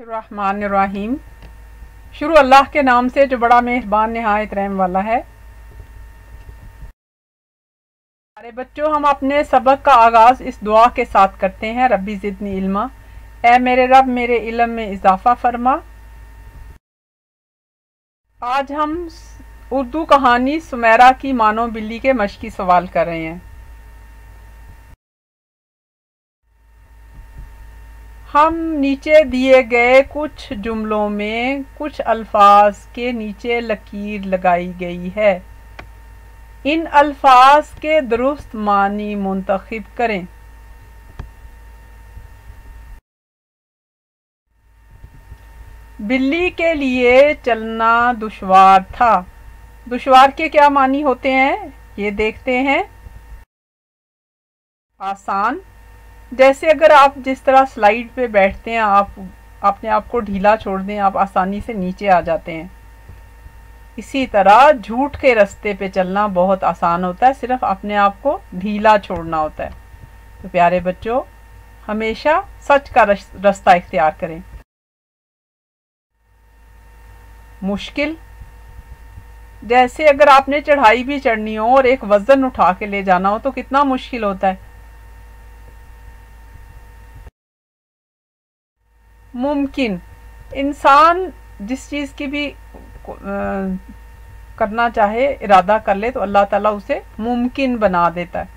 रहमानिर्रहीम। शुरू अल्लाह के नाम से जो बड़ा मेहरबान निहायत रहम वाला है। अरे बच्चों, हम अपने सबक का आगाज़ इस दुआ के साथ करते हैं, रब्बी ज़िदनी इल्मा, ए मेरे रब मेरे इल्म में इजाफ़ा फरमा। आज हम उर्दू कहानी सुमेरा की मानो बिल्ली के मश्की सवाल कर रहे हैं। हम नीचे दिए गए कुछ जुमलों में कुछ अल्फाज के नीचे लकीर लगाई गई है। इन अल्फाज के दुरुस्त मानी मुंतखब करें। बिल्ली के लिए चलना दुश्वार था। दुश्वार के क्या मानी होते हैं ये देखते हैं। आसान, जैसे अगर आप जिस तरह स्लाइड पे बैठते हैं, आप अपने आप को ढीला छोड़ दें, आप आसानी से नीचे आ जाते हैं। इसी तरह झूठ के रास्ते पे चलना बहुत आसान होता है, सिर्फ अपने आप को ढीला छोड़ना होता है। तो प्यारे बच्चों, हमेशा सच का रास्ता इख्तियार करें। मुश्किल, जैसे अगर आपने चढ़ाई भी चढ़नी हो और एक वज़न उठा के ले जाना हो तो कितना मुश्किल होता है। मुमकिन, इंसान जिस चीज़ की भी करना चाहे, इरादा कर ले तो अल्लाह ताला उसे मुमकिन बना देता है।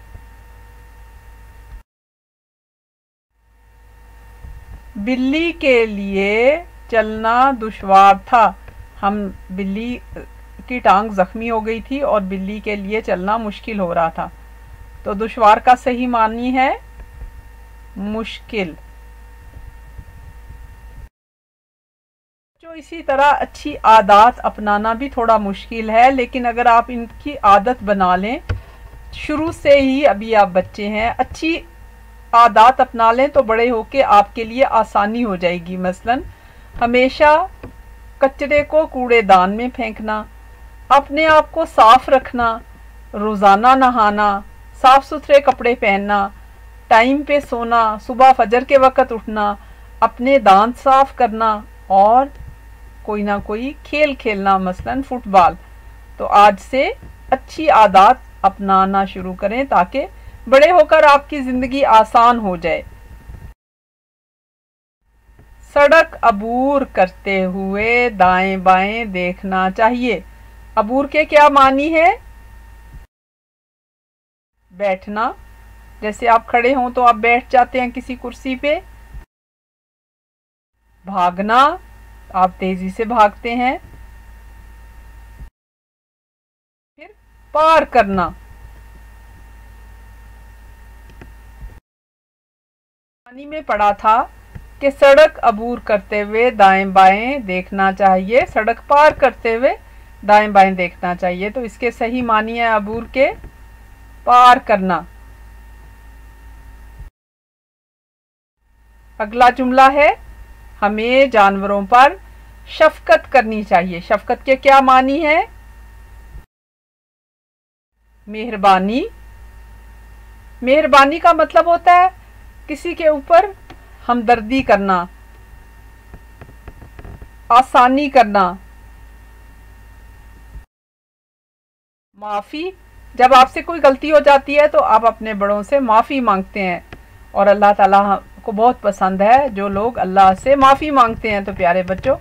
बिल्ली के लिए चलना दुश्वार था। हम बिल्ली की टांग ज़ख्मी हो गई थी और बिल्ली के लिए चलना मुश्किल हो रहा था। तो दुश्वार का सही मानी है मुश्किल। इसी तरह अच्छी आदत अपनाना भी थोड़ा मुश्किल है, लेकिन अगर आप इनकी आदत बना लें, शुरू से ही अभी आप बच्चे हैं, अच्छी आदत अपना लें तो बड़े होके आपके लिए आसानी हो जाएगी। मसलन हमेशा कचरे को कूड़ेदान में फेंकना, अपने आप को साफ़ रखना, रोज़ाना नहाना, साफ़ सुथरे कपड़े पहनना, टाइम पे सोना, सुबह फजर के वक़्त उठना, अपने दांत साफ़ करना और कोई ना कोई खेल खेलना, मसलन फुटबॉल। तो आज से अच्छी आदत अपनाना शुरू करें ताकि बड़े होकर आपकी ज़िंदगी आसान हो जाए। सड़क अबूर करते हुए दाएं बाएं देखना चाहिए। अबूर के क्या मानी है? बैठना, जैसे आप खड़े हों तो आप बैठ जाते हैं किसी कुर्सी पे। भागना, आप तेजी से भागते हैं। फिर पार करना, कहानी में पढ़ा था कि सड़क अबूर करते हुए दाएं बाएं देखना चाहिए, सड़क पार करते हुए दाएं बाएं देखना चाहिए। तो इसके सही मानी है अबूर के पार करना। अगला जुमला है हमें जानवरों पर शफकत करनी चाहिए। शफकत के क्या मानी है? मेहरबानी। मेहरबानी का मतलब होता है किसी के ऊपर हमदर्दी करना, आसानी करना। माफ़ी, जब आपसे कोई गलती हो जाती है तो आप अपने बड़ों से माफ़ी मांगते हैं और अल्लाह ताला को बहुत पसंद है जो लोग अल्लाह से माफ़ी मांगते हैं। तो प्यारे बच्चों,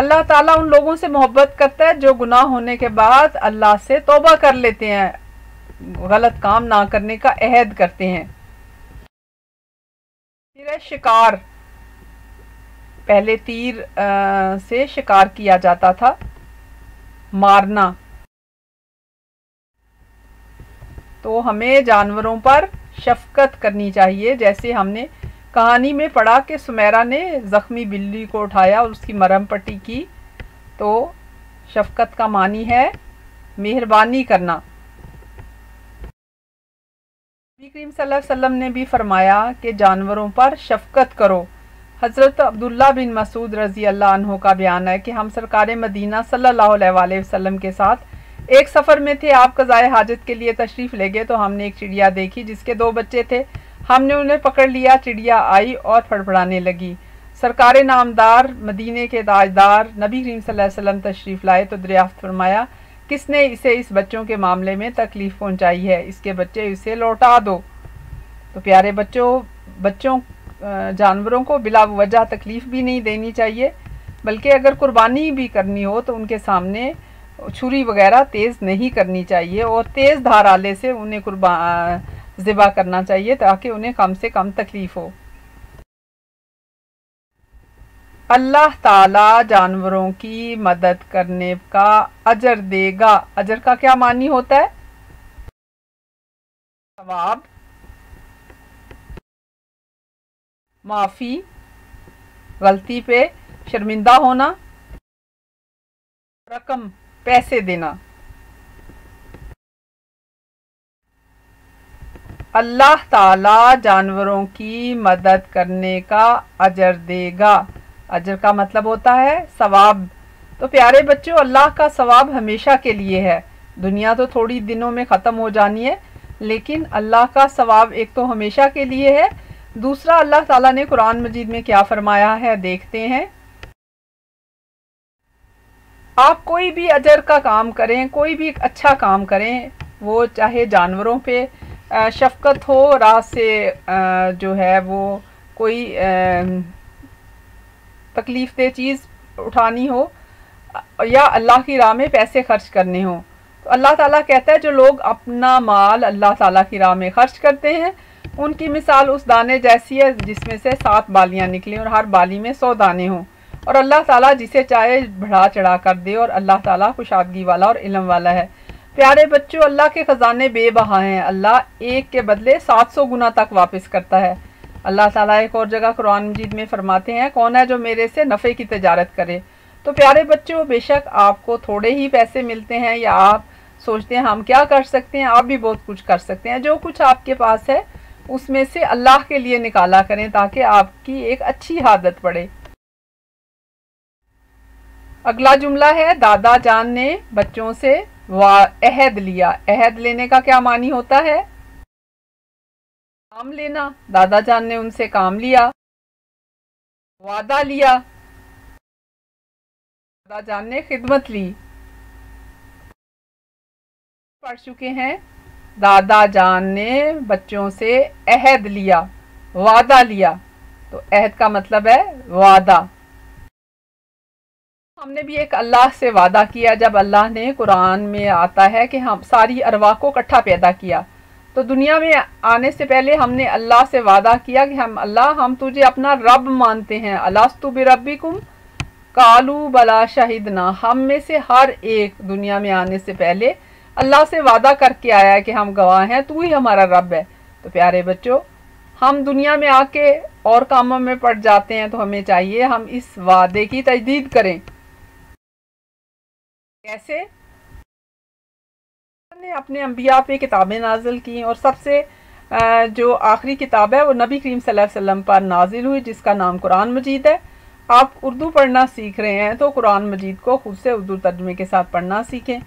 अल्लाह ताला उन लोगों से मोहब्बत करता है जो गुनाह होने के बाद अल्लाह से तौबा कर लेते हैं, गलत काम ना करने का अहद करते हैं। फिर है शिकार। पहले तीर से शिकार किया जाता था, मारना। तो हमें जानवरों पर शफकत करनी चाहिए, जैसे हमने कहानी में पढ़ा कि सुमेरा ने ज़ख्मी बिल्ली को उठाया और उसकी मरहम पट्टी की। तो शफकत का मानी है मेहरबानी करना। नबी करीम सल्लल्लाहु अलैहि वसल्लम ने भी फरमाया कि जानवरों पर शफकत करो। हज़रत अब्दुल्ला बिन मसूद रज़ी अल्लाह अन्हु का बयान है कि हम सरकार मदीना सल्लल्लाहु अलैहि वसल्लम के साथ एक सफ़र में थे। आप क़ज़ाए हाजत के लिए तशरीफ़ ले गए तो हमने एक चिड़िया देखी जिसके दो बच्चे थे। हमने उन्हें पकड़ लिया। चिड़िया आई और फड़फड़ाने लगी। सरकार नामदार मदीने के ताजदार नबी करीम सल्लल्लाहु अलैहि वसल्लम तशरीफ़ लाए तो दरियाफ़्त फरमाया, किसने इसे इस बच्चों के मामले में तकलीफ़ पहुंचाई है, इसके बच्चे इसे लौटा दो। तो प्यारे बच्चों जानवरों को बिला वजह तकलीफ़ भी नहीं देनी चाहिए, बल्कि अगर कुर्बानी भी करनी हो तो उनके सामने छुरी वगैरह तेज़ नहीं करनी चाहिए और तेज़ धाराले से उन्हें ज़िबा करना चाहिए ताकि उन्हें कम से कम तकलीफ़ हो। अल्लाह ताला जानवरों की मदद करने का अजर देगा। अजर का क्या मानी होता है? सवाब, माफ़ी, गलती पे शर्मिंदा होना, रकम पैसे देना। अल्लाह ताला जानवरों की मदद करने का अजर देगा। अजर का मतलब होता है सवाब। तो प्यारे बच्चों, अल्लाह का सवाब हमेशा के लिए है। दुनिया तो थोड़ी दिनों में ख़त्म हो जानी है, लेकिन अल्लाह का सवाब एक तो हमेशा के लिए है। दूसरा, अल्लाह ताला ने कुरान मजीद में क्या फरमाया है देखते हैं। आप कोई भी अजर का काम करें, कोई भी अच्छा काम करें, वो चाहे जानवरों पे शफ़क़त हो, राह से जो है वो कोई तकलीफ़ दे चीज़ उठानी हो या अल्लाह की राह में पैसे खर्च करने हो, तो अल्लाह ताला कहता है जो लोग अपना माल अल्लाह ताला की राह में खर्च करते हैं उनकी मिसाल उस दाने जैसी है जिसमें से 7 बालियाँ निकलें और हर बाली में 100 दाने हों, और अल्लाह ताला जिसे चाहे बढ़ा चढ़ा कर दे, और अल्लाह ताला खुशादगी वाला और इल्म वाला है। प्यारे बच्चों, अल्लाह के ख़जाने बेबहा हैं। अल्लाह एक के बदले 700 गुना तक वापस करता है। अल्लाह ताला एक और जगह कुरान मजीद में फरमाते हैं, कौन है जो मेरे से नफ़े की तिजारत करे। तो प्यारे बच्चों, बेशक आपको थोड़े ही पैसे मिलते हैं या आप सोचते हैं हम क्या कर सकते हैं, आप भी बहुत कुछ कर सकते हैं। जो कुछ आपके पास है उसमें से अल्लाह के लिए निकाला करें ताकि आपकी एक अच्छी आदत पड़े। अगला जुमला है, दादा जान ने बच्चों से अहद लिया। अहद लेने का क्या मानी होता है? काम लेना। दादा जान ने उनसे काम लिया, वादा लिया। दादा जान ने खिदमत ली। पढ़ चुके हैं, दादा जान ने बच्चों से अहद लिया, वादा लिया। तो अहद का मतलब है वादा। हमने भी एक अल्लाह से वादा किया। जब अल्लाह ने कुरान में आता है कि हम सारी अरवा को इकट्ठा पैदा किया, तो दुनिया में आने से पहले हमने अल्लाह से वादा किया कि हम अल्लाह हम तुझे अपना रब मानते हैं। अलास्तु बिरब्बिकुम कालू बला शाहिदना। हम में से हर एक दुनिया में आने से पहले अल्लाह से वादा करके आया है कि हम गवाह हैं, तू ही हमारा रब है। तो प्यारे बच्चों, हम दुनिया में आके और कामों में पड़ जाते हैं, तो हमें चाहिए हम इस वादे की तजदीद करें। कैसे? ने अपने अंबिया पे किताबें नाजिल की, और सबसे जो आखिरी किताब है वो नबी करीम सल्लल्लाहु अलैहि वसल्लम पर नाजिल हुई जिसका नाम कुरान मजीद है। आप उर्दू पढ़ना सीख रहे हैं तो कुरान मजीद को खुद से उर्दू तर्जुमे के साथ पढ़ना सीखें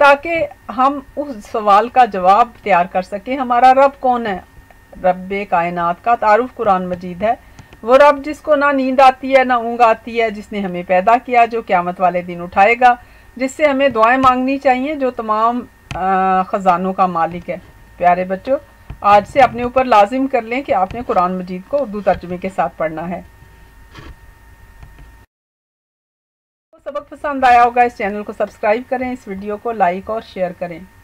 ताकि हम उस सवाल का जवाब तैयार कर सकें, हमारा रब कौन है। रब कायनात का तारुफ कुरान मजीद है। वो रब जिसको ना नींद आती है ना ऊँग आती है, जिसने हमें पैदा किया, जो क़यामत वाले दिन उठाएगा, जिससे हमें दुआएं मांगनी चाहिए, जो तमाम ख़जानों का मालिक है। प्यारे बच्चों, आज से अपने ऊपर लाजिम कर लें कि आपने कुरान मजीद को उर्दू तर्जुमे के साथ पढ़ना है। सबक पसंद आया होगा, इस चैनल को सब्सक्राइब करें, इस वीडियो को लाइक और शेयर करें।